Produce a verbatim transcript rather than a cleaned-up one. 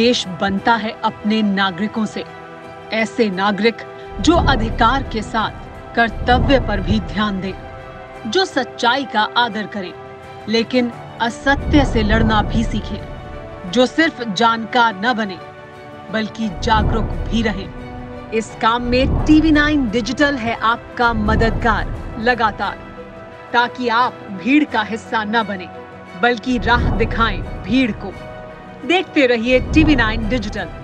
देश बनता है अपने नागरिकों से, ऐसे नागरिक जो अधिकार के साथ कर्तव्य पर भी ध्यान दें, जो सच्चाई का आदर करें लेकिन असत्य से लड़ना भी सीखें, जो सिर्फ जानकार न बने बल्कि जागरूक भी रहें। इस काम में टीवी नाइन डिजिटल है आपका मददगार लगातार, ताकि आप भीड़ का हिस्सा न बने बल्कि राह दिखाएं भीड़ को। देखते रहिए टीवी नाइन डिजिटल।